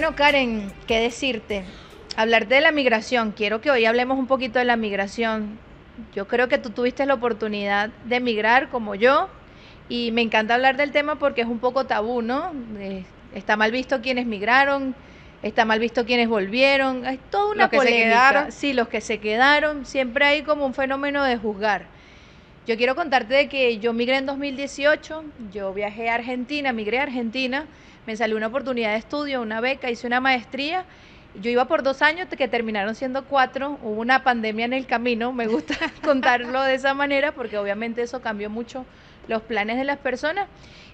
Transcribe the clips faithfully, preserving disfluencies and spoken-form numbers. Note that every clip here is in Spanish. Bueno, Karen, ¿qué decirte? Hablarte de la migración. Quiero que hoy hablemos un poquito de la migración. Yo creo que tú tuviste la oportunidad de emigrar como yo y me encanta hablar del tema porque es un poco tabú, ¿no? Eh, está mal visto quienes migraron, está mal visto quienes volvieron, hay toda una polémica. Sí, los que se quedaron, siempre hay como un fenómeno de juzgar. Yo quiero contarte de que yo migré en dos mil dieciocho, yo viajé a Argentina, migré a Argentina, me salió una oportunidad de estudio, una beca, hice una maestría. Yo iba por dos años que terminaron siendo cuatro, hubo una pandemia en el camino, me gusta contarlo de esa manera porque obviamente eso cambió mucho los planes de las personas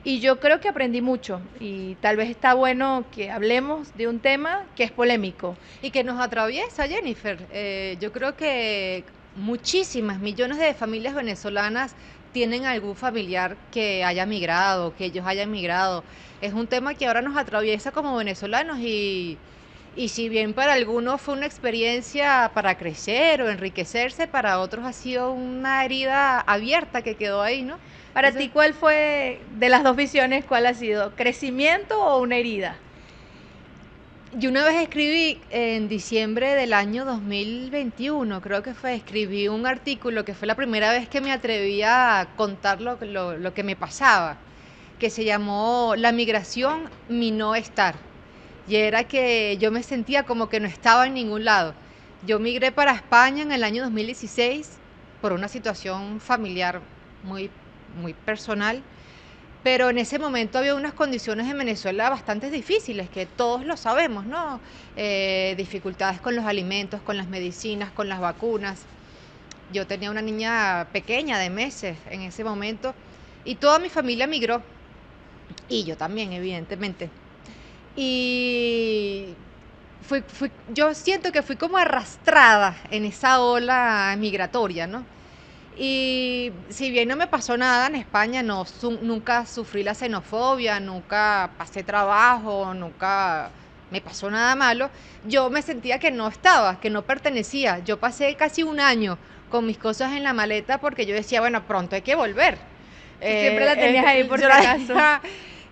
y yo creo que aprendí mucho y tal vez está bueno que hablemos de un tema que es polémico. Y que nos atraviesa, Jennifer. Eh, yo creo que muchísimas millones de familias venezolanas tienen algún familiar que haya migrado, que ellos hayan migrado. Es un tema que ahora nos atraviesa como venezolanos y... Y si bien para algunos fue una experiencia para crecer o enriquecerse, para otros ha sido una herida abierta que quedó ahí, ¿no? Para ti, ¿cuál fue de las dos visiones? ¿Cuál ha sido? ¿Crecimiento o una herida? Yo una vez escribí en diciembre del año dos mil veintiuno, creo que fue, escribí un artículo que fue la primera vez que me atreví a contar lo, lo, lo que me pasaba, que se llamó La migración, mi no estar. Y era que yo me sentía como que no estaba en ningún lado. Yo migré para España en el año dos mil dieciséis por una situación familiar muy, muy personal, pero en ese momento había unas condiciones en Venezuela bastante difíciles, que todos lo sabemos, ¿no? Eh, dificultades con los alimentos, con las medicinas, con las vacunas. Yo tenía una niña pequeña de meses en ese momento y toda mi familia migró, y yo también, evidentemente. Y fui, fui, yo siento que fui como arrastrada en esa ola migratoria, ¿no? Y si bien no me pasó nada en España, no, su, nunca sufrí la xenofobia, nunca pasé trabajo, nunca me pasó nada malo, yo me sentía que no estaba, que no pertenecía. Yo pasé casi un año con mis cosas en la maleta porque yo decía, bueno, pronto hay que volver. Eh, siempre la tenías eh, ahí por si acaso.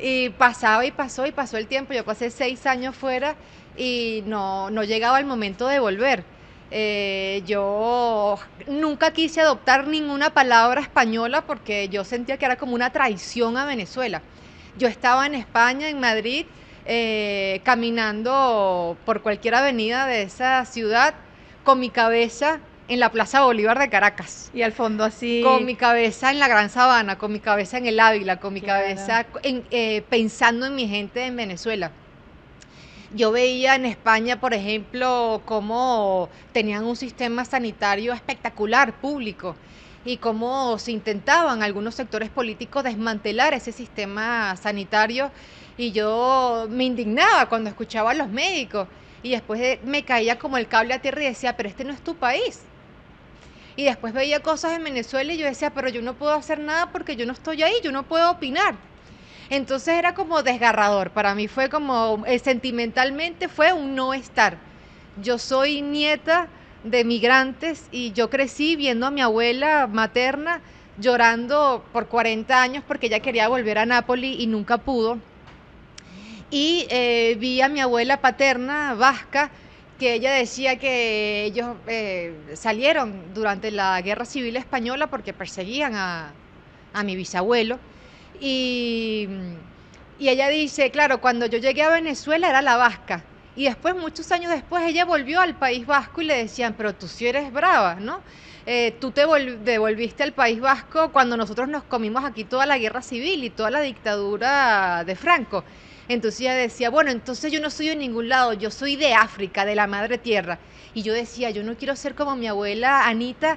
Y pasaba y pasó y pasó el tiempo, yo pasé seis años fuera y no, no llegaba el momento de volver. Eh, yo nunca quise adoptar ninguna palabra española porque yo sentía que era como una traición a Venezuela. Yo estaba en España, en Madrid, eh, caminando por cualquier avenida de esa ciudad con mi cabeza en la Plaza Bolívar de Caracas. Y al fondo así... Con mi cabeza en la Gran Sabana, con mi cabeza en el Ávila, con mi claro. cabeza en, eh, pensando en mi gente en Venezuela. Yo veía en España, por ejemplo, cómo tenían un sistema sanitario espectacular, público, y cómo se intentaban algunos sectores políticos desmantelar ese sistema sanitario. Y yo me indignaba cuando escuchaba a los médicos. Y después me caía como el cable a tierra y decía, pero este no es tu país. Y después veía cosas en Venezuela y yo decía, pero yo no puedo hacer nada porque yo no estoy ahí, yo no puedo opinar. Entonces era como desgarrador, para mí fue como, eh, sentimentalmente fue un no estar. Yo soy nieta de migrantes y yo crecí viendo a mi abuela materna llorando por cuarenta años porque ella quería volver a Nápoles y nunca pudo. Y eh, vi a mi abuela paterna, vasca, que ella decía que ellos eh, salieron durante la Guerra Civil Española porque perseguían a, a mi bisabuelo. Y, y ella dice, claro, cuando yo llegué a Venezuela era la vasca. Y después, muchos años después, ella volvió al País Vasco y le decían, pero tú sí eres brava, ¿no? Eh, tú te devolviste al País Vasco cuando nosotros nos comimos aquí toda la Guerra Civil y toda la dictadura de Franco. Entonces ella decía, bueno, entonces yo no soy de ningún lado, yo soy de África, de la madre tierra. Y yo decía, yo no quiero ser como mi abuela Anita,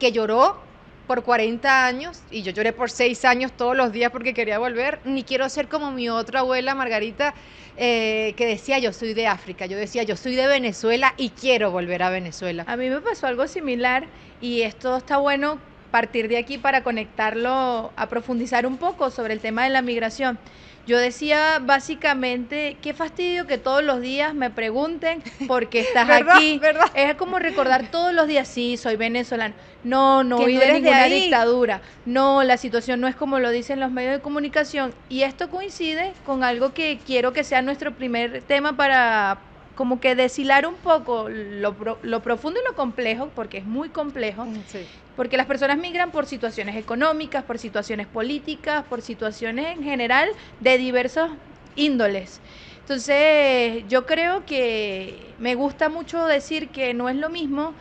que lloró por cuarenta años, y yo lloré por seis años todos los días porque quería volver, ni quiero ser como mi otra abuela Margarita, eh, que decía, yo soy de África. Yo decía, yo soy de Venezuela y quiero volver a Venezuela. A mí me pasó algo similar, y esto está bueno partir de aquí para conectarlo, a profundizar un poco sobre el tema de la migración. Yo decía básicamente, qué fastidio que todos los días me pregunten por qué estás ¿verdad, aquí. ¿verdad? Es como recordar todos los días, sí, soy venezolano. No, no voy no de ninguna de dictadura. No, la situación no es como lo dicen los medios de comunicación. Y esto coincide con algo que quiero que sea nuestro primer tema para como que deshilar un poco lo, lo profundo y lo complejo, porque es muy complejo, sí. Porque las personas migran por situaciones económicas, por situaciones políticas, por situaciones en general de diversos índoles. Entonces, yo creo que me gusta mucho decir que no es lo mismo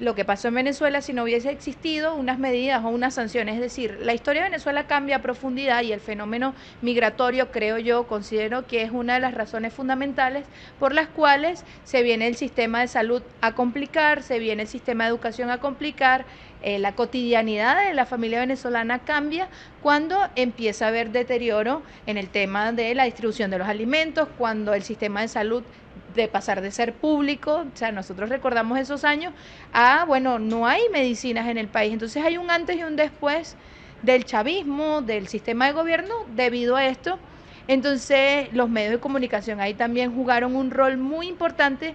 lo que pasó en Venezuela si no hubiese existido unas medidas o unas sanciones. Es decir, la historia de Venezuela cambia a profundidad y el fenómeno migratorio, creo yo, considero que es una de las razones fundamentales por las cuales se viene el sistema de salud a complicar, se viene el sistema de educación a complicar, eh, la cotidianidad de la familia venezolana cambia cuando empieza a haber deterioro en el tema de la distribución de los alimentos, cuando el sistema de salud de pasar de ser público, o sea, nosotros recordamos esos años, ah, bueno, no hay medicinas en el país. Entonces hay un antes y un después del chavismo, del sistema de gobierno debido a esto. Entonces los medios de comunicación ahí también jugaron un rol muy importante,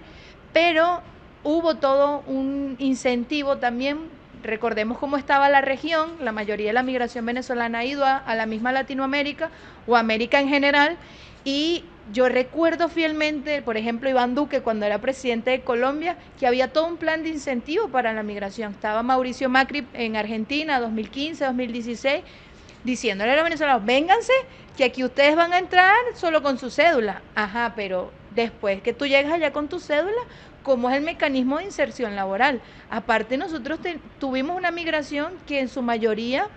pero hubo todo un incentivo también. Recordemos cómo estaba la región, la mayoría de la migración venezolana ha ido a, a la misma Latinoamérica o América en general, y yo recuerdo fielmente, por ejemplo, Iván Duque cuando era presidente de Colombia, que había todo un plan de incentivo para la migración. Estaba Mauricio Macri en Argentina, dos mil quince, dos mil dieciséis, diciéndole a los venezolanos, vénganse, que aquí ustedes van a entrar solo con su cédula. Ajá, pero después que tú llegas allá con tu cédula, ¿cómo es el mecanismo de inserción laboral? Aparte, nosotros te, tuvimos una migración que en su mayoría,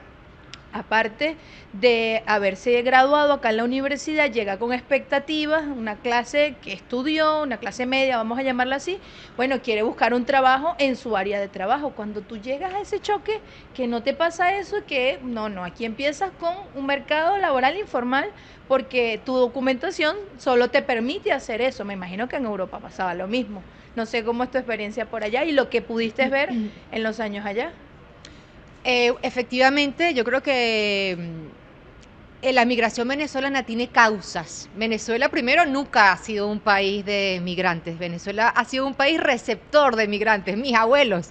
aparte de haberse graduado acá en la universidad, llega con expectativas, una clase que estudió, una clase media, vamos a llamarla así, bueno, quiere buscar un trabajo en su área de trabajo. Cuando tú llegas a ese choque, que no te pasa eso, que no, no, aquí empiezas con un mercado laboral informal porque tu documentación solo te permite hacer eso. Me imagino que en Europa pasaba lo mismo. No sé cómo es tu experiencia por allá y lo que pudiste ver en los años allá. Eh, efectivamente, yo creo que eh, la migración venezolana tiene causas. Venezuela primero nunca ha sido un país de migrantes. Venezuela ha sido un país receptor de migrantes. Mis abuelos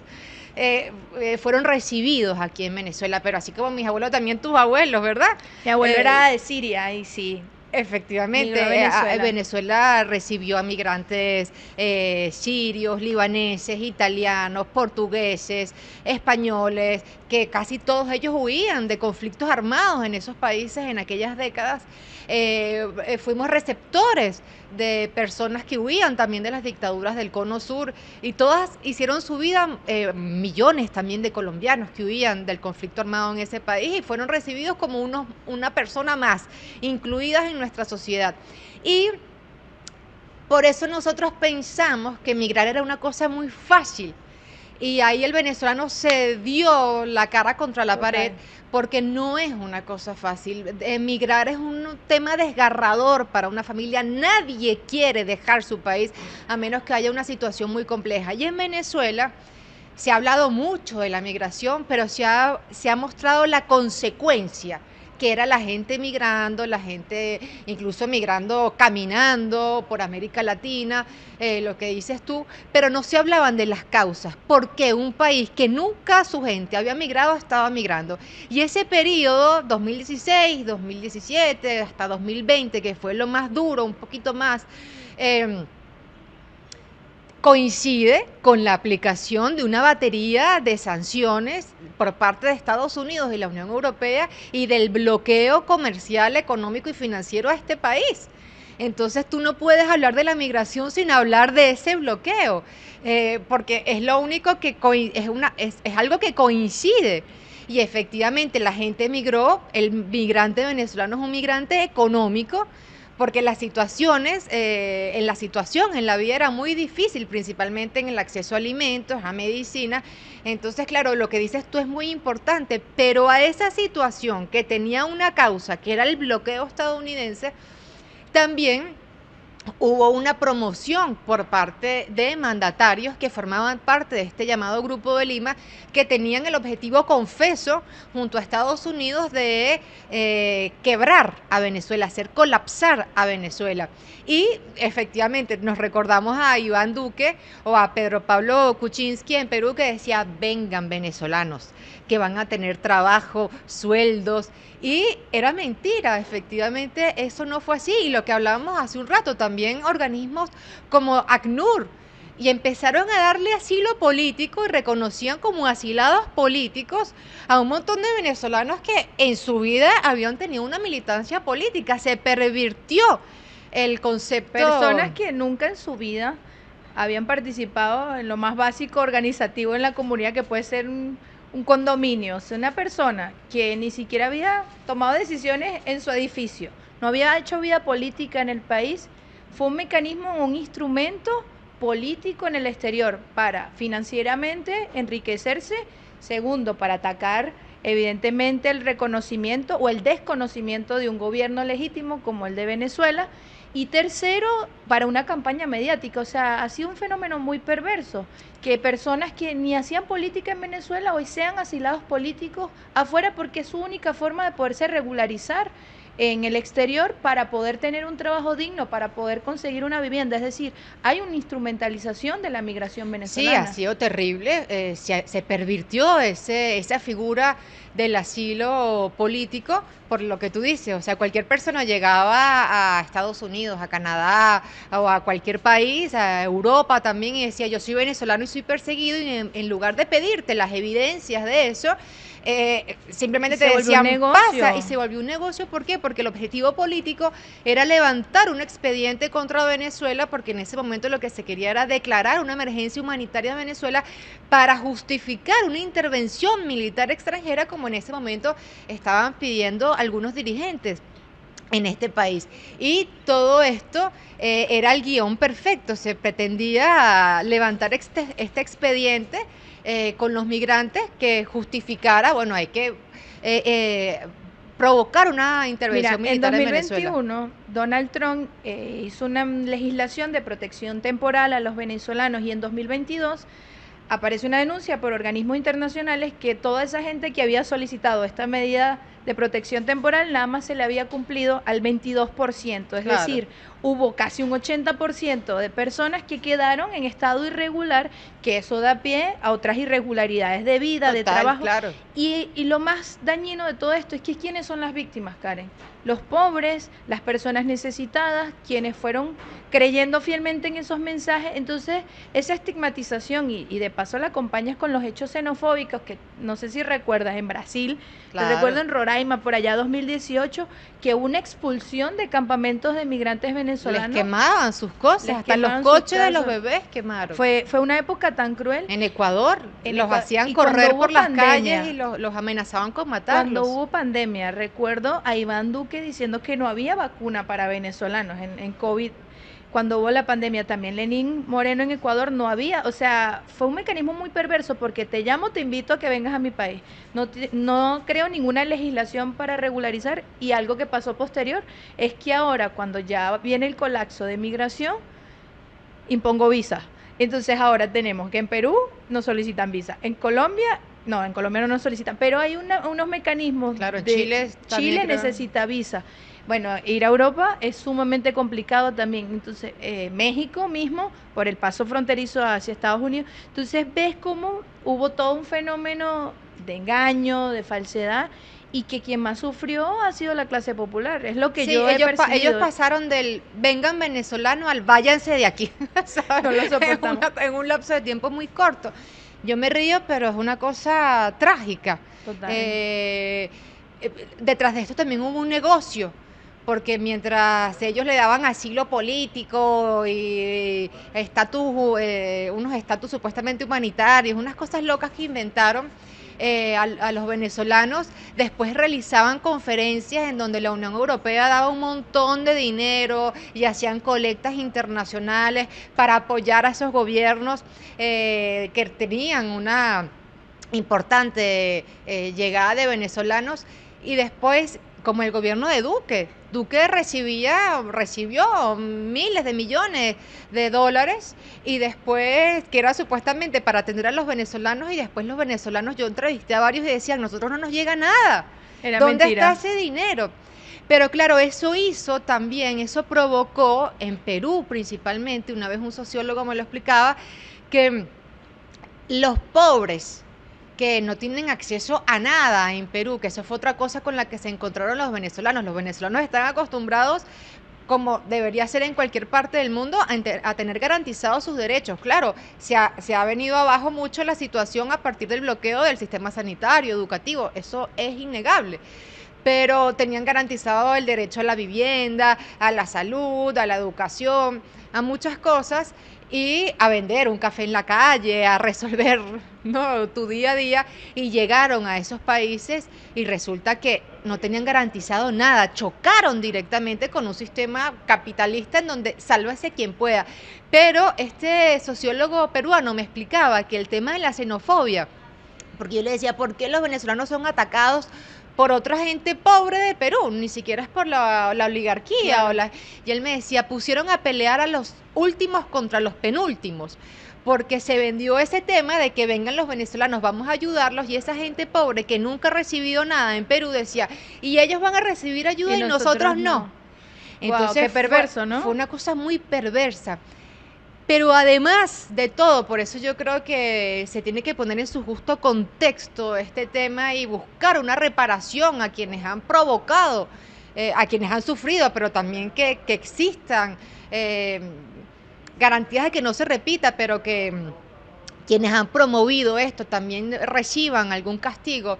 eh, eh, fueron recibidos aquí en Venezuela, pero así como mis abuelos, también tus abuelos, ¿verdad? Mi abuelo eh, era de Siria y sí. Efectivamente, Venezuela. Venezuela recibió a migrantes eh, sirios, libaneses, italianos, portugueses, españoles, que casi todos ellos huían de conflictos armados en esos países en aquellas décadas. Eh, eh, fuimos receptores de personas que huían también de las dictaduras del Cono Sur, y todas hicieron su vida, eh, millones también de colombianos que huían del conflicto armado en ese país y fueron recibidos como unos, una persona más, incluidas en nuestra sociedad. Y por eso nosotros pensamos que emigrar era una cosa muy fácil, y ahí el venezolano se dio la cara contra la pared, porque no es una cosa fácil. Emigrar es un tema desgarrador para una familia. Nadie quiere dejar su país a menos que haya una situación muy compleja. Y en Venezuela se ha hablado mucho de la migración, pero se ha, se ha mostrado la consecuencia, que era la gente migrando, la gente incluso migrando, caminando por América Latina, eh, lo que dices tú, pero no se hablaban de las causas, porque un país que nunca su gente había migrado, estaba migrando. Y ese periodo, dos mil dieciséis, dos mil diecisiete, hasta dos mil veinte, que fue lo más duro, un poquito más, eh, coincide con la aplicación de una batería de sanciones por parte de Estados Unidos y la Unión Europea y del bloqueo comercial, económico y financiero a este país. Entonces tú no puedes hablar de la migración sin hablar de ese bloqueo, eh, porque es lo único que es, una, es, es algo que coincide. Y efectivamente la gente emigró, el migrante venezolano es un migrante económico, porque las situaciones, eh, en la situación en la vida era muy difícil, principalmente en el acceso a alimentos, a medicina. Entonces, claro, lo que dices tú es muy importante, pero a esa situación que tenía una causa, que era el bloqueo estadounidense, también hubo una promoción por parte de mandatarios que formaban parte de este llamado Grupo de Lima, que tenían el objetivo, confeso, junto a Estados Unidos, de eh, quebrar a Venezuela, hacer colapsar a Venezuela. Y efectivamente nos recordamos a Iván Duque o a Pedro Pablo Kuczynski en Perú, que decía: vengan venezolanos, que van a tener trabajo, sueldos, y era mentira, efectivamente eso no fue así. Y lo que hablábamos hace un rato también, organismos como ACNUR, y empezaron a darle asilo político y reconocían como asilados políticos a un montón de venezolanos que en su vida habían tenido una militancia política. Se pervirtió el concepto. Personas que nunca en su vida habían participado en lo más básico organizativo en la comunidad, que puede ser un un condominio. O sea, una persona que ni siquiera había tomado decisiones en su edificio, no había hecho vida política en el país, fue un mecanismo, un instrumento político en el exterior para financieramente enriquecerse, segundo, para atacar evidentemente el reconocimiento o el desconocimiento de un gobierno legítimo como el de Venezuela, y tercero, para una campaña mediática. O sea, ha sido un fenómeno muy perverso, que personas que ni hacían política en Venezuela hoy sean asilados políticos afuera, porque es su única forma de poderse regularizar en el exterior para poder tener un trabajo digno, para poder conseguir una vivienda. Es decir, hay una instrumentalización de la migración venezolana. Sí, ha sido terrible. Eh, se, se pervirtió ese, esa figura del asilo político, por lo que tú dices. O sea, cualquier persona llegaba a Estados Unidos, a Canadá o a cualquier país, a Europa también, y decía: yo soy venezolano y soy perseguido, y en, en lugar de pedirte las evidencias de eso, eh, simplemente te decían: pasa, y se volvió un negocio. ¿Por qué? Porque el objetivo político era levantar un expediente contra Venezuela, porque en ese momento lo que se quería era declarar una emergencia humanitaria de Venezuela para justificar una intervención militar extranjera, como en ese momento estaban pidiendo algunos dirigentes en este país. Y todo esto eh, era el guión perfecto. Se pretendía levantar este, este expediente eh, con los migrantes que justificara, bueno, hay que... Eh, eh, provocar una intervención Mira, militar en Venezuela. En dos mil veintiuno, Donald Trump eh, hizo una legislación de protección temporal a los venezolanos, y en dos mil veintidós aparece una denuncia por organismos internacionales que toda esa gente que había solicitado esta medida de protección temporal, nada más se le había cumplido al veintidós por ciento. Es claro. decir, hubo casi un ochenta por ciento de personas que quedaron en estado irregular, que eso da pie a otras irregularidades de vida, Total, de trabajo. Claro. Y, y lo más dañino de todo esto es que ¿quiénes son las víctimas, Karen? Los pobres, las personas necesitadas, quienes fueron creyendo fielmente en esos mensajes. Entonces, esa estigmatización, y, y de paso la acompañas con los hechos xenofóbicos, que no sé si recuerdas, en Brasil, claro. te recuerdo en Roraima, por allá dos mil dieciocho, que una expulsión de campamentos de migrantes venezolanos. Les quemaban sus cosas, les hasta los coches de los bebés quemaron. Fue, fue una época tan cruel. En Ecuador, en los Ecu... hacían correr por las pandemia, calles y los, los amenazaban con matarlos. Cuando hubo pandemia, recuerdo a Iván Duque diciendo que no había vacuna para venezolanos en, en COVID. Cuando hubo la pandemia también, Lenín Moreno en Ecuador, no había, o sea, fue un mecanismo muy perverso, porque te llamo, te invito a que vengas a mi país. No, te, no creo ninguna legislación para regularizar, y algo que pasó posterior es que ahora, cuando ya viene el colapso de migración, impongo visas. Entonces ahora tenemos que en Perú no solicitan visa, en Colombia... No, en Colombia no nos solicitan, pero hay una, unos mecanismos. Claro, de, Chile, Chile necesita visa. Bueno, ir a Europa es sumamente complicado también. Entonces, eh, México mismo, por el paso fronterizo hacia Estados Unidos. Entonces, ves cómo hubo todo un fenómeno de engaño, de falsedad, y que quien más sufrió ha sido la clase popular. Es lo que sí, yo ellos he percibido. Ellos pasaron del vengan venezolano al váyanse de aquí, ¿sabes? No lo soportamos. En, una, en un lapso de tiempo muy corto. Yo me río, pero es una cosa trágica. Total. Eh, detrás de esto también hubo un negocio, porque mientras ellos le daban asilo político y estatus, eh, unos estatus supuestamente humanitarios, unas cosas locas que inventaron eh, a, a los venezolanos, después realizaban conferencias en donde la Unión Europea daba un montón de dinero y hacían colectas internacionales para apoyar a esos gobiernos eh, que tenían una importante eh, llegada de venezolanos, y después como el gobierno de Duque. Duque recibía, recibió miles de millones de dólares y después, que era supuestamente para atender a los venezolanos, y después los venezolanos, yo entrevisté a varios y decían, nosotros no nos llega nada. Era ¿Dónde mentira. Está ese dinero? Pero claro, eso hizo también, eso provocó en Perú principalmente, una vez un sociólogo me lo explicaba, que los pobres que no tienen acceso a nada en Perú, que eso fue otra cosa con la que se encontraron los venezolanos. Los venezolanos están acostumbrados, como debería ser en cualquier parte del mundo, a, enter, a tener garantizados sus derechos. Claro, se ha, se ha venido abajo mucho la situación a partir del bloqueo del sistema sanitario, educativo, eso es innegable. Pero tenían garantizado el derecho a la vivienda, a la salud, a la educación, a muchas cosas, y a vender un café en la calle, a resolver, ¿no?, tu día a día, y llegaron a esos países y resulta que no tenían garantizado nada, chocaron directamente con un sistema capitalista en donde sálvese quien pueda. Pero este sociólogo peruano me explicaba que el tema de la xenofobia, porque yo le decía, ¿por qué los venezolanos son atacados por otra gente pobre de Perú? Ni siquiera es por la, la oligarquía. Claro. O la, y él me decía, pusieron a pelear a los últimos contra los penúltimos, porque se vendió ese tema de que vengan los venezolanos, vamos a ayudarlos, y esa gente pobre que nunca ha recibido nada en Perú decía, y ellos van a recibir ayuda y, y nosotros, nosotros no. no. Entonces, wow, qué perverso, fue, ¿no? Fue una cosa muy perversa. Pero además de todo, por eso yo creo que se tiene que poner en su justo contexto este tema y buscar una reparación a quienes han provocado, eh, a quienes han sufrido, pero también que, que existan eh, garantías de que no se repita, pero que quienes han promovido esto también reciban algún castigo.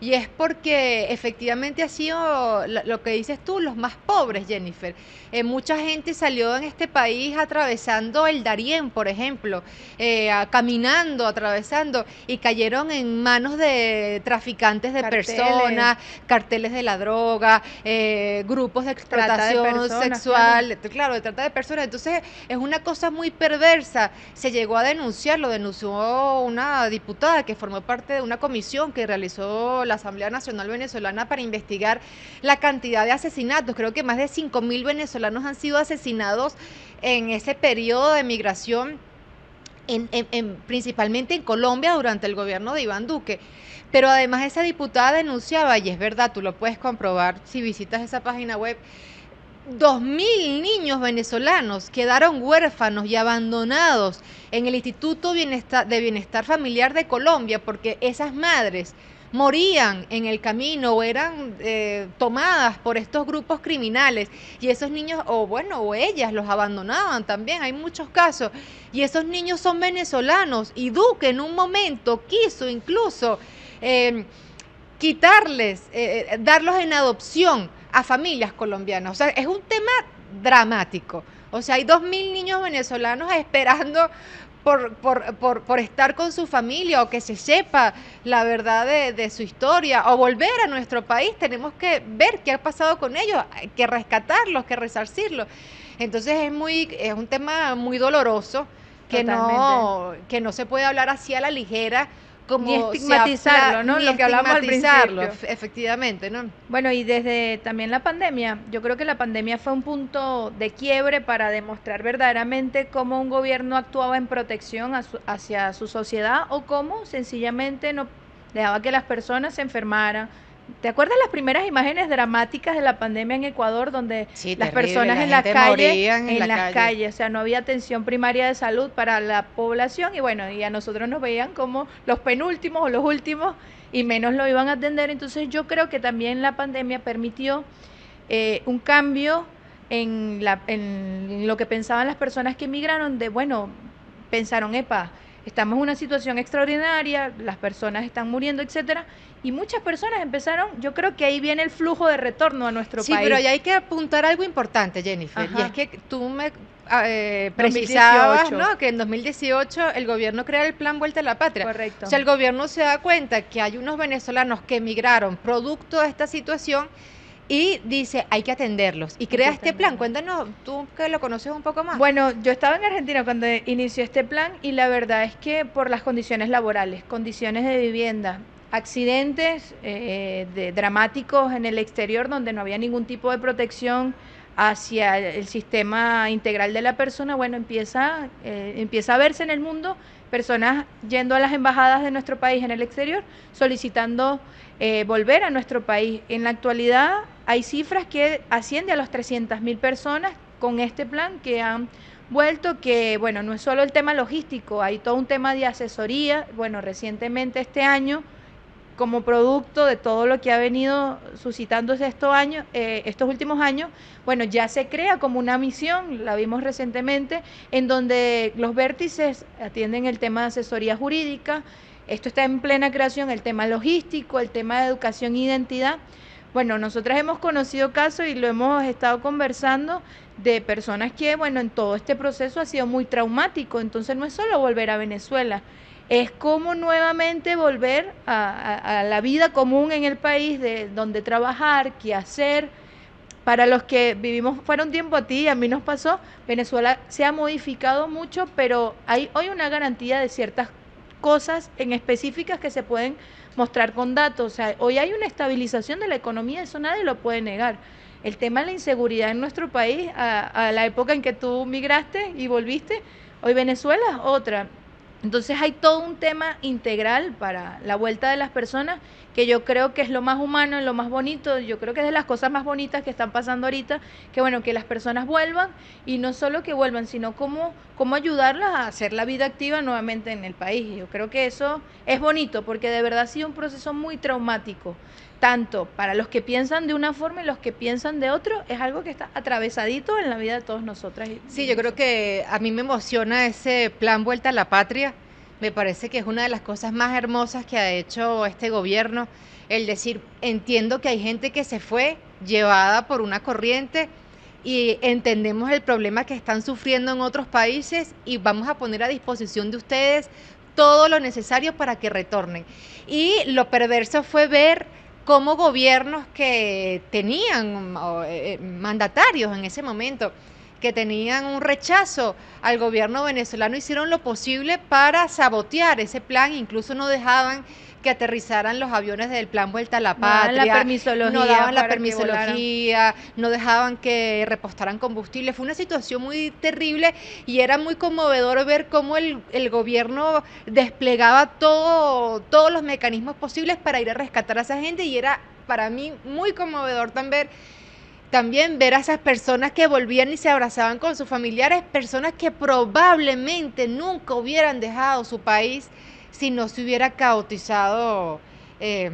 Y es porque efectivamente ha sido lo que dices tú, los más pobres, Jennifer. Eh, mucha gente salió en este país atravesando el Darién, por ejemplo, eh, caminando, atravesando, y cayeron en manos de traficantes de carteles. personas, carteles de la droga, eh, grupos de explotación de personas, sexual, claro. claro, de trata de personas. Entonces es una cosa muy perversa. Se llegó a denunciar, lo denunció una diputada que formó parte de una comisión que realizó la Asamblea Nacional Venezolana para investigar la cantidad de asesinatos. Creo que más de cinco mil venezolanos han sido asesinados en ese periodo de migración, en, en, en, principalmente en Colombia durante el gobierno de Iván Duque. Pero además esa diputada denunciaba, y es verdad, tú lo puedes comprobar si visitas esa página web, dos mil niños venezolanos quedaron huérfanos y abandonados en el Instituto de Bienestar Familiar de Colombia, porque esas madres morían en el camino o eran eh, tomadas por estos grupos criminales, y esos niños, o bueno, o ellas los abandonaban también, hay muchos casos, y esos niños son venezolanos, y Duque en un momento quiso incluso eh, quitarles, eh, darlos en adopción a familias colombianas. O sea, es un tema dramático. O sea, hay dos mil niños venezolanos esperando Por, por, por, por estar con su familia, o que se sepa la verdad de, de su historia, o volver a nuestro país. Tenemos que ver qué ha pasado con ellos, que rescatarlos, que resarcirlos. Entonces es muy es un tema muy doloroso, que no, que no se puede hablar así a la ligera, como ni estigmatizarlo, ¿no? Ni lo que hablamos al principio. Efectivamente, ¿no? Bueno, y desde también la pandemia, yo creo que la pandemia fue un punto de quiebre para demostrar verdaderamente cómo un gobierno actuaba en protección a su, hacia su sociedad, o cómo sencillamente no dejaba que las personas se enfermaran. ¿Te acuerdas las primeras imágenes dramáticas de la pandemia en Ecuador, donde sí, las terrible, personas la en, la calle, en, en las calles, en las calles, o sea, no había atención primaria de salud para la población, y bueno, y a nosotros nos veían como los penúltimos o los últimos, y menos lo iban a atender? Entonces yo creo que también la pandemia permitió eh, un cambio en, la, en lo que pensaban las personas que emigraron, de bueno, pensaron, epa, estamos en una situación extraordinaria, las personas están muriendo, etcétera, y muchas personas empezaron, yo creo que ahí viene el flujo de retorno a nuestro sí, país. Sí, pero ahí hay que apuntar algo importante, Jennifer. Ajá. Y es que tú me eh, precisabas, ¿no?, que en dos mil dieciocho el gobierno crea el Plan Vuelta a la Patria. Correcto. O sea, el gobierno se da cuenta que hay unos venezolanos que emigraron producto de esta situación, y dice, hay que atenderlos, y crea este plan. Cuéntanos, tú que lo conoces un poco más. Bueno, yo estaba en Argentina cuando inició este plan, y la verdad es que por las condiciones laborales, condiciones de vivienda, accidentes eh, de, dramáticos en el exterior donde no había ningún tipo de protección hacia el sistema integral de la persona. Bueno, empieza, eh, empieza a verse en el mundo personas yendo a las embajadas de nuestro país en el exterior solicitando eh, volver a nuestro país. En la actualidad hay cifras que ascienden a los trescientas mil personas con este plan que han vuelto, que bueno, no es solo el tema logístico, hay todo un tema de asesoría. Bueno, recientemente este año, como producto de todo lo que ha venido suscitándose estos años, eh, estos últimos años, bueno, ya se crea como una misión, la vimos recientemente, en donde los vértices atienden el tema de asesoría jurídica. Esto está en plena creación, el tema logístico, el tema de educación e identidad. Bueno, nosotras hemos conocido casos y lo hemos estado conversando de personas que, bueno, en todo este proceso ha sido muy traumático. Entonces no es solo volver a Venezuela, es como nuevamente volver a, a, a la vida común en el país, de donde trabajar, qué hacer. Para los que vivimos, fueron tiempo a ti, a mí nos pasó, Venezuela se ha modificado mucho, pero hay hoy una garantía de ciertas cosas en específicas que se pueden mostrar con datos. O sea, hoy hay una estabilización de la economía, eso nadie lo puede negar. El tema de la inseguridad en nuestro país, a, a la época en que tú migraste y volviste, hoy Venezuela es otra. Entonces hay todo un tema integral para la vuelta de las personas que yo creo que es lo más humano, lo más bonito. Yo creo que es de las cosas más bonitas que están pasando ahorita, que bueno, que las personas vuelvan, y no solo que vuelvan, sino cómo, cómo ayudarlas a hacer la vida activa nuevamente en el país. Yo creo que eso es bonito, porque de verdad ha sido un proceso muy traumático, tanto para los que piensan de una forma y los que piensan de otro. Es algo que está atravesadito en la vida de todos nosotras. Sí, yo creo que a mí me emociona ese plan Vuelta a la Patria. Me parece que es una de las cosas más hermosas que ha hecho este gobierno, el decir, entiendo que hay gente que se fue llevada por una corriente y entendemos el problema que están sufriendo en otros países y vamos a poner a disposición de ustedes todo lo necesario para que retornen. Y lo perverso fue ver como gobiernos que tenían eh, mandatarios en ese momento, que tenían un rechazo al gobierno venezolano, hicieron lo posible para sabotear ese plan, incluso no dejaban que aterrizaran los aviones del plan Vuelta a la Patria, no daban la permisología, no, daban la permisología, no dejaban que repostaran combustible. Fue una situación muy terrible y era muy conmovedor ver cómo el, el gobierno desplegaba todo, todos los mecanismos posibles para ir a rescatar a esa gente, y era para mí muy conmovedor también También ver a esas personas que volvían y se abrazaban con sus familiares, personas que probablemente nunca hubieran dejado su país si no se hubiera caotizado eh,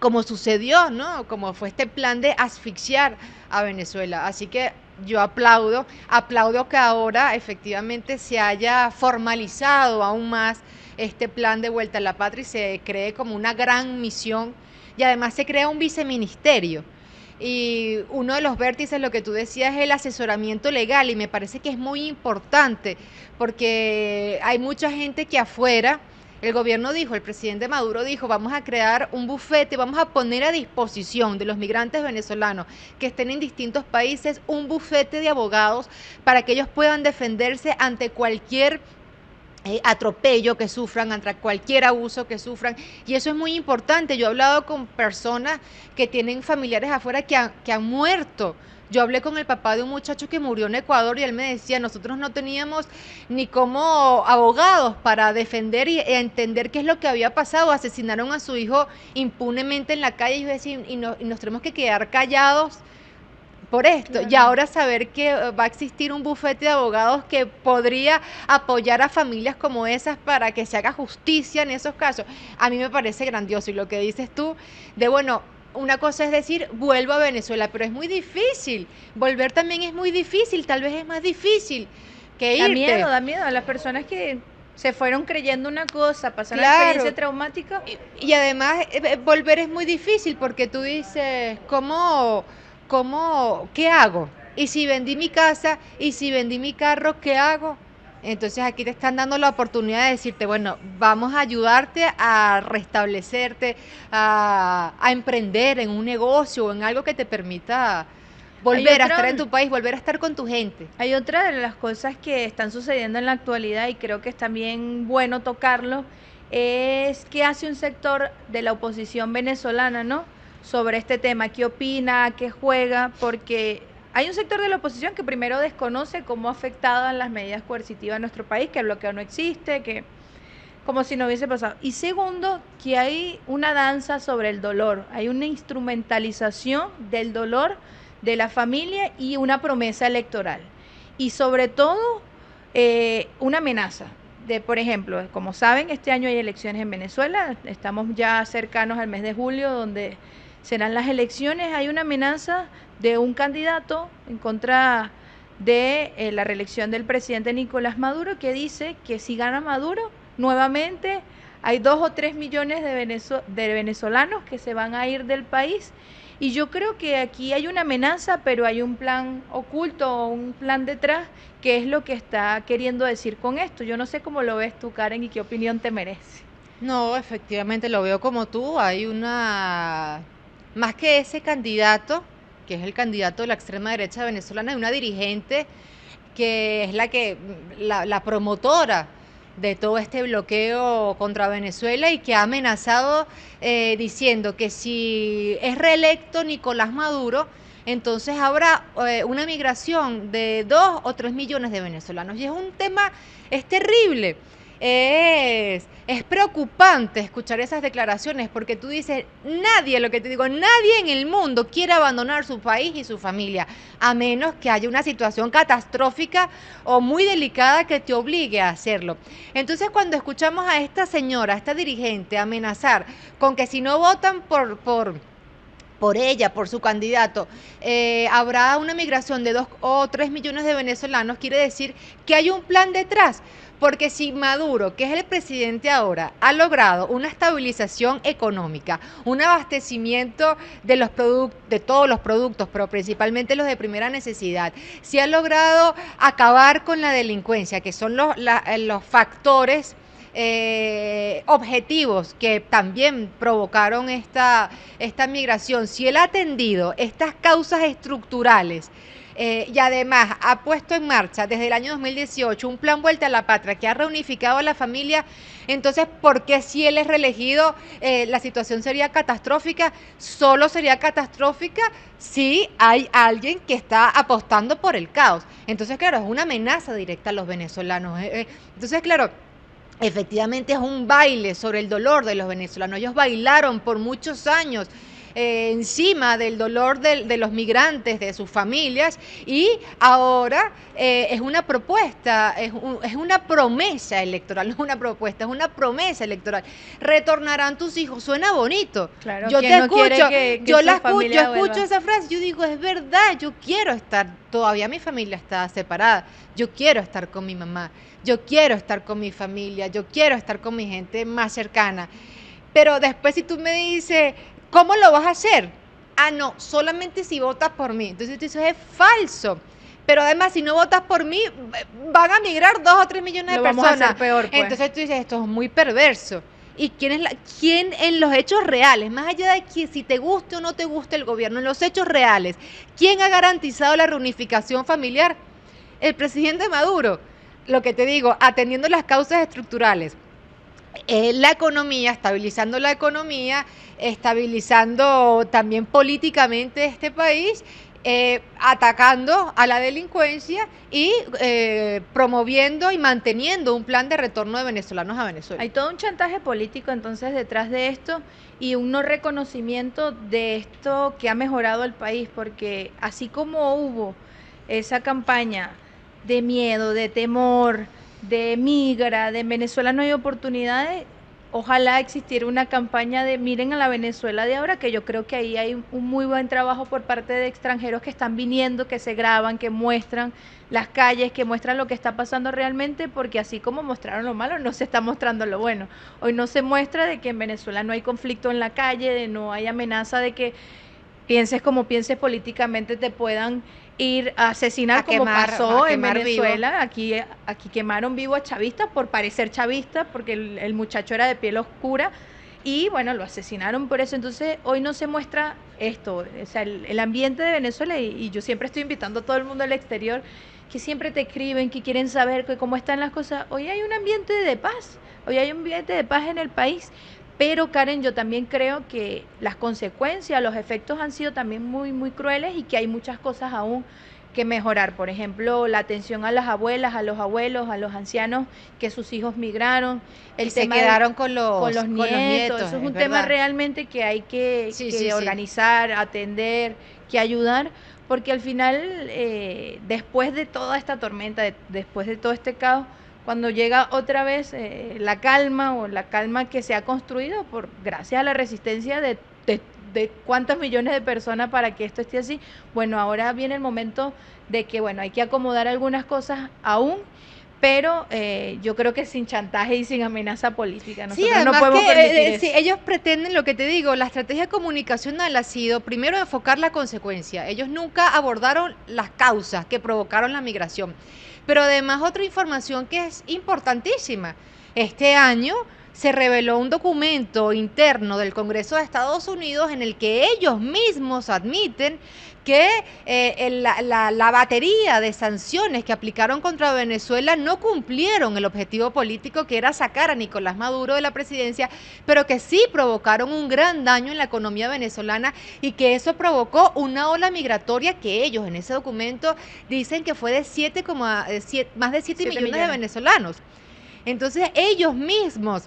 como sucedió, ¿no? Como fue este plan de asfixiar a Venezuela. Así que yo aplaudo, aplaudo que ahora efectivamente se haya formalizado aún más este plan de Vuelta a la Patria y se cree como una gran misión, y además se crea un viceministerio. Y uno de los vértices, lo que tú decías, es el asesoramiento legal, y me parece que es muy importante porque hay mucha gente que afuera, el gobierno dijo, el presidente Maduro dijo, vamos a crear un bufete, vamos a poner a disposición de los migrantes venezolanos que estén en distintos países un bufete de abogados para que ellos puedan defenderse ante cualquier Eh, atropello que sufran, ante cualquier abuso que sufran, y eso es muy importante. Yo he hablado con personas que tienen familiares afuera que, ha, que han muerto. Yo hablé con el papá de un muchacho que murió en Ecuador y él me decía, nosotros no teníamos ni como abogados para defender y entender qué es lo que había pasado, asesinaron a su hijo impunemente en la calle, y yo decía, y, no, y nos tenemos que quedar callados por esto. Claro. Y ahora saber que va a existir un bufete de abogados que podría apoyar a familias como esas para que se haga justicia en esos casos, a mí me parece grandioso. Y lo que dices tú, de bueno, una cosa es decir, vuelvo a Venezuela, pero es muy difícil, volver también es muy difícil, tal vez es más difícil que irte. Da miedo, da miedo a las personas que se fueron creyendo una cosa, pasaron claro. Una experiencia traumática. Y, y además, eh, volver es muy difícil porque tú dices, ¿cómo...? ¿Cómo? ¿Qué hago? Y si vendí mi casa, y si vendí mi carro, ¿qué hago? Entonces aquí te están dando la oportunidad de decirte, bueno, vamos a ayudarte a restablecerte, a, a emprender en un negocio o en algo que te permita volver a estar en tu país, volver a estar con tu gente. Hay otra de las cosas que están sucediendo en la actualidad y creo que es también bueno tocarlo, es qué hace un sector de la oposición venezolana, ¿no?, sobre este tema, qué opina, qué juega, porque hay un sector de la oposición que primero desconoce cómo ha afectado las medidas coercitivas en nuestro país, que el bloqueo no existe, que como si no hubiese pasado. Y segundo, que hay una danza sobre el dolor, hay una instrumentalización del dolor de la familia y una promesa electoral. Y sobre todo, eh, una amenaza. De, por ejemplo, como saben, este año hay elecciones en Venezuela, estamos ya cercanos al mes de julio, donde serán las elecciones. Hay una amenaza de un candidato en contra de eh, la reelección del presidente Nicolás Maduro, que dice que si gana Maduro, nuevamente hay dos o tres millones de, venezol- de venezolanos que se van a ir del país. Y yo creo que aquí hay una amenaza, pero hay un plan oculto o un plan detrás, que es lo que está queriendo decir con esto. Yo no sé cómo lo ves tú, Karen, y qué opinión te merece. No, efectivamente lo veo como tú. Hay una... Más que ese candidato, que es el candidato de la extrema derecha venezolana, hay una dirigente que es la, que, la, la promotora de todo este bloqueo contra Venezuela y que ha amenazado eh, diciendo que si es reelecto Nicolás Maduro, entonces habrá eh, una migración de dos o tres millones de venezolanos. Y es un tema, es terrible, es, es preocupante escuchar esas declaraciones, porque tú dices, nadie, lo que te digo, nadie en el mundo quiere abandonar su país y su familia, a menos que haya una situación catastrófica o muy delicada que te obligue a hacerlo. Entonces, cuando escuchamos a esta señora, a esta dirigente, amenazar con que si no votan por... por por ella, por su candidato, eh, habrá una migración de dos o tres millones de venezolanos, quiere decir que hay un plan detrás, porque si Maduro, que es el presidente ahora, ha logrado una estabilización económica, un abastecimiento de los productos, de todos los productos, pero principalmente los de primera necesidad, si ha logrado acabar con la delincuencia, que son los, la, los factores Eh, objetivos que también provocaron esta, esta migración, si él ha atendido estas causas estructurales eh, y además ha puesto en marcha desde el año dos mil dieciocho un plan Vuelta a la Patria que ha reunificado a la familia, entonces, ¿por qué si él es reelegido eh, la situación sería catastrófica? Solo sería catastrófica si hay alguien que está apostando por el caos. Entonces, claro, es una amenaza directa a los venezolanos. Eh, eh. Entonces, claro, efectivamente es un baile sobre el dolor de los venezolanos. Ellos bailaron por muchos años eh, encima del dolor de, de los migrantes, de sus familias, y ahora eh, es una propuesta, es, un, es una promesa electoral, no es una propuesta, es una promesa electoral. Retornarán tus hijos, suena bonito. Claro, yo te no escucho, que, que yo la escucho, yo escucho vuelva. esa frase, yo digo, es verdad, yo quiero estar, todavía mi familia está separada, yo quiero estar con mi mamá, yo quiero estar con mi familia, yo quiero estar con mi gente más cercana. Pero después si tú me dices, ¿cómo lo vas a hacer? Ah, no, solamente si votas por mí. Entonces eso es falso. Pero además, si no votas por mí, van a migrar dos o tres millones de personas. Lo vamos a hacer peor, pues. Entonces tú dices, esto es muy perverso. ¿Y quién, es la, quién en los hechos reales, más allá de que si te guste o no te guste el gobierno, en los hechos reales, quién ha garantizado la reunificación familiar? El presidente Maduro. Lo que te digo, atendiendo las causas estructurales, eh, la economía, estabilizando la economía, estabilizando también políticamente este país, eh, atacando a la delincuencia y eh, promoviendo y manteniendo un plan de retorno de venezolanos a Venezuela. Hay todo un chantaje político entonces detrás de esto y un no reconocimiento de esto que ha mejorado el país, porque así como hubo esa campaña de miedo, de temor, de migra, de en Venezuela no hay oportunidades, ojalá existiera una campaña de miren a la Venezuela de ahora, que yo creo que ahí hay un muy buen trabajo por parte de extranjeros que están viniendo, que se graban, que muestran las calles, que muestran lo que está pasando realmente, porque así como mostraron lo malo, no se está mostrando lo bueno. Hoy no se muestra de que en Venezuela no hay conflicto en la calle, de no hay amenaza de que pienses como pienses políticamente te puedan ir a asesinar, a como quemar, pasó en Venezuela, vivo. aquí aquí quemaron vivo a chavistas por parecer chavistas, porque el, el muchacho era de piel oscura y bueno, lo asesinaron por eso. Entonces hoy no se muestra esto, o sea, el, el ambiente de Venezuela, y, y yo siempre estoy invitando a todo el mundo al exterior que siempre te escriben, que quieren saber que cómo están las cosas. Hoy hay un ambiente de paz, hoy hay un ambiente de paz en el país. Pero Karen, yo también creo que las consecuencias, los efectos han sido también muy, muy crueles y que hay muchas cosas aún que mejorar. Por ejemplo, la atención a las abuelas, a los abuelos, a los ancianos que sus hijos migraron, el y tema se quedaron de, con, los, con los nietos, con los nietos eso es un verdad. tema realmente que hay que, sí, que sí, organizar, sí. atender, que ayudar, porque al final, eh, después de toda esta tormenta, de, después de todo este caos, cuando llega otra vez eh, la calma o la calma que se ha construido por gracias a la resistencia de, de de cuántos millones de personas para que esto esté así. Bueno, ahora viene el momento de que, bueno, hay que acomodar algunas cosas aún, pero eh, yo creo que sin chantaje y sin amenaza política. Nosotros sí, además no podemos que, permitir eh, eso. Sí, ellos pretenden, lo que te digo, la estrategia comunicacional ha sido primero enfocar la consecuencia. Ellos nunca abordaron las causas que provocaron la migración. Pero además otra información que es importantísima. Este año se reveló un documento interno del Congreso de Estados Unidos en el que ellos mismos admiten que eh, la, la, la batería de sanciones que aplicaron contra Venezuela no cumplieron el objetivo político que era sacar a Nicolás Maduro de la presidencia, pero que sí provocaron un gran daño en la economía venezolana y que eso provocó una ola migratoria que ellos en ese documento dicen que fue de siete, siete, más de siete millones, millones de venezolanos. Entonces ellos mismos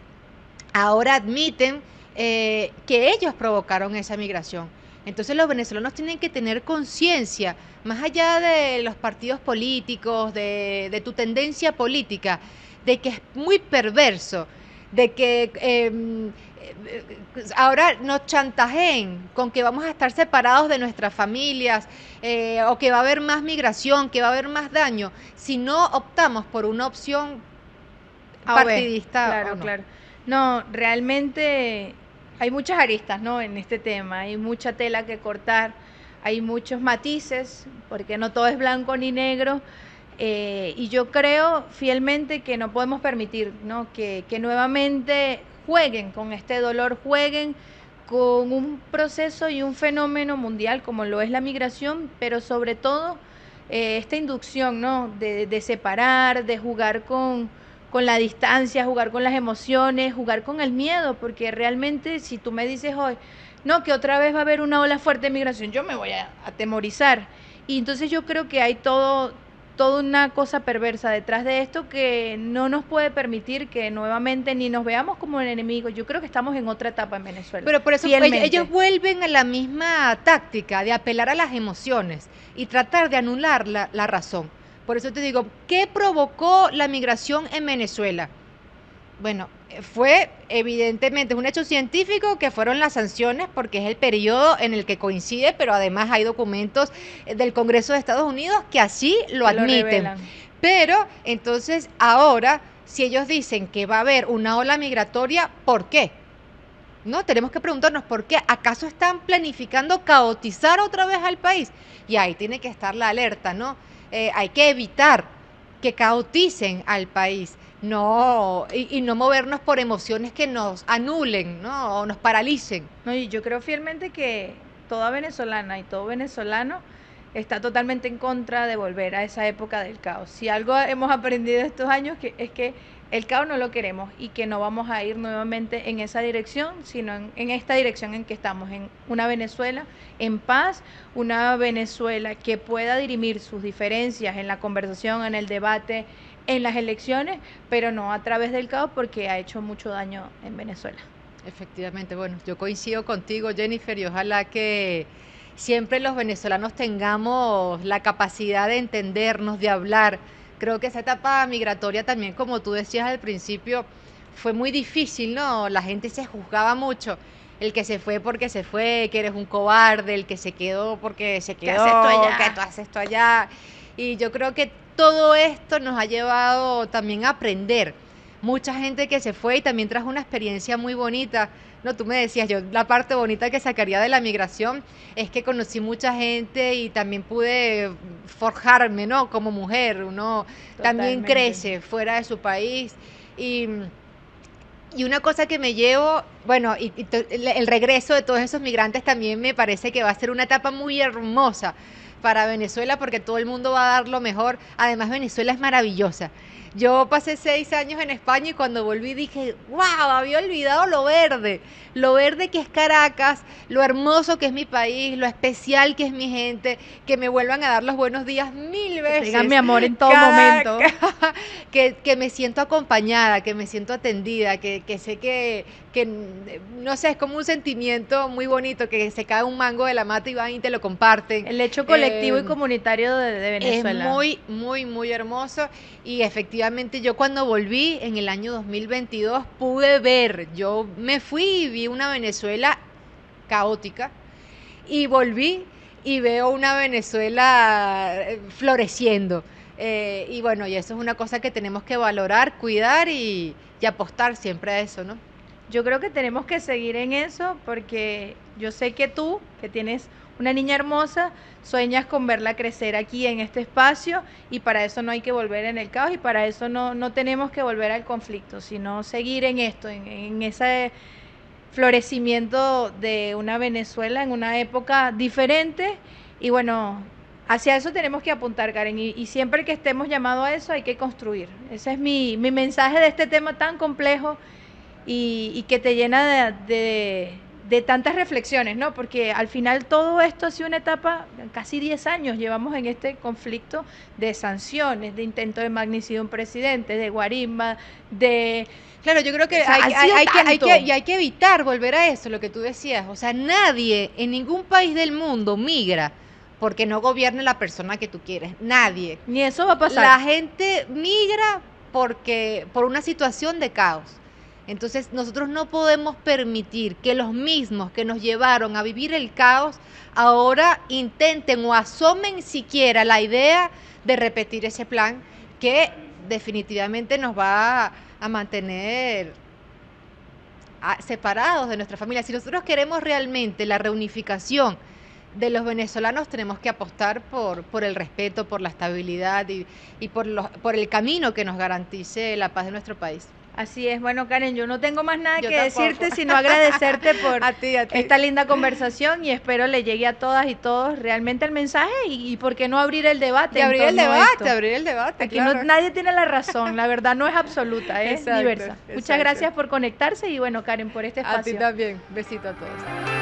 ahora admiten eh, que ellos provocaron esa migración. Entonces los venezolanos tienen que tener conciencia, más allá de los partidos políticos, de, de tu tendencia política, de que es muy perverso, de que eh, ahora nos chantajeen con que vamos a estar separados de nuestras familias eh, o que va a haber más migración, que va a haber más daño, si no optamos por una opción partidista. Claro, claro. No, realmente hay muchas aristas, ¿no? En este tema, hay mucha tela que cortar, hay muchos matices, porque no todo es blanco ni negro, eh, y yo creo fielmente que no podemos permitir, ¿no? Que, que nuevamente jueguen con este dolor, jueguen con un proceso y un fenómeno mundial como lo es la migración, pero sobre todo eh, esta inducción, ¿no? De, de separar, de jugar con... con la distancia, jugar con las emociones, jugar con el miedo, porque realmente si tú me dices hoy, no, que otra vez va a haber una ola fuerte de migración, yo me voy a atemorizar. Y entonces yo creo que hay todo, toda una cosa perversa detrás de esto que no nos puede permitir que nuevamente ni nos veamos como enemigos. Yo creo que estamos en otra etapa en Venezuela. Pero por eso ellos, ellos vuelven a la misma táctica de apelar a las emociones y tratar de anular la, la razón. Por eso te digo, ¿qué provocó la migración en Venezuela? Bueno, fue evidentemente un hecho científico que fueron las sanciones porque es el periodo en el que coincide, pero además hay documentos del Congreso de Estados Unidos que así lo admiten. Pero entonces ahora, si ellos dicen que va a haber una ola migratoria, ¿por qué? No, tenemos que preguntarnos por qué. ¿Acaso están planificando caotizar otra vez al país? Y ahí tiene que estar la alerta, ¿no? Eh, hay que evitar que cauticen al país, no y, y no movernos por emociones que nos anulen, ¿no? O nos paralicen. No, y yo creo fielmente que toda venezolana y todo venezolano está totalmente en contra de volver a esa época del caos. Si algo hemos aprendido estos años que, es que el caos no lo queremos y que no vamos a ir nuevamente en esa dirección, sino en, en esta dirección en que estamos, en una Venezuela en paz, una Venezuela que pueda dirimir sus diferencias en la conversación, en el debate, en las elecciones, pero no a través del caos porque ha hecho mucho daño en Venezuela. Efectivamente, bueno, yo coincido contigo, Jennifer, y ojalá que siempre los venezolanos tengamos la capacidad de entendernos, de hablar. Creo que esa etapa migratoria también, como tú decías al principio, fue muy difícil, ¿no? La gente se juzgaba mucho. El que se fue porque se fue, que eres un cobarde, el que se quedó porque se quedó, que tú haces esto allá. Y yo creo que todo esto nos ha llevado también a aprender. Mucha gente que se fue y también trajo una experiencia muy bonita. No, tú me decías, yo la parte bonita que sacaría de la migración es que conocí mucha gente y también pude forjarme, ¿no? Como mujer, uno Totalmente. También crece fuera de su país. Y, y una cosa que me llevo, bueno, y, y el regreso de todos esos migrantes también me parece que va a ser una etapa muy hermosa, para Venezuela porque todo el mundo va a dar lo mejor. Además, Venezuela es maravillosa. Yo pasé seis años en España y cuando volví dije, wow, había olvidado lo verde, lo verde que es Caracas, lo hermoso que es mi país, lo especial que es mi gente, que me vuelvan a dar los buenos días mil veces. Digan mi amor en todo cada, momento. Cada, que, que me siento acompañada, que me siento atendida, que, que sé que, que, no sé, es como un sentimiento muy bonito, que se cae un mango de la mata y van y te lo comparten. El hecho colectivo eh, y comunitario de, de Venezuela. Es muy, muy, muy hermoso y efectivamente. Yo cuando volví en el año dos mil veintidós pude ver, yo me fui y vi una Venezuela caótica y volví y veo una Venezuela floreciendo. Eh, y bueno, y eso es una cosa que tenemos que valorar, cuidar y, y apostar siempre a eso, ¿no? Yo creo que tenemos que seguir en eso porque yo sé que tú, que tienes una niña hermosa, sueñas con verla crecer aquí en este espacio y para eso no hay que volver en el caos y para eso no, no tenemos que volver al conflicto, sino seguir en esto, en, en ese florecimiento de una Venezuela en una época diferente y bueno, hacia eso tenemos que apuntar, Karen, y, y siempre que estemos llamados a eso hay que construir. Ese es mi, mi mensaje de este tema tan complejo y, y que te llena de... de de tantas reflexiones, ¿no? Porque al final todo esto ha sido una etapa, casi diez años llevamos en este conflicto de sanciones, de intento de magnicidio a un presidente, de guarimba, de... Claro, yo creo que, o sea, hay, hay, hay, que, hay, que y hay que evitar volver a eso, lo que tú decías. O sea, nadie en ningún país del mundo migra porque no gobierne la persona que tú quieres. Nadie. Ni eso va a pasar. La gente migra porque por una situación de caos. Entonces nosotros no podemos permitir que los mismos que nos llevaron a vivir el caos ahora intenten o asomen siquiera la idea de repetir ese plan que definitivamente nos va a mantener separados de nuestra familia. Si nosotros queremos realmente la reunificación de los venezolanos, tenemos que apostar por, por el respeto, por la estabilidad y, y por, los, por el camino que nos garantice la paz de nuestro país. Así es, bueno, Karen, yo no tengo más nada yo que tampoco. decirte, sino agradecerte por a ti, a ti. esta linda conversación y espero le llegue a todas y todos realmente el mensaje y, y por qué no abrir el debate. Y abrir el debate, esto. abrir el debate. Aquí claro. no, nadie tiene la razón, la verdad no es absoluta, es exacto, diversa. Exacto. Muchas gracias por conectarse y bueno, Karen, por este espacio. A ti también, besito a todos.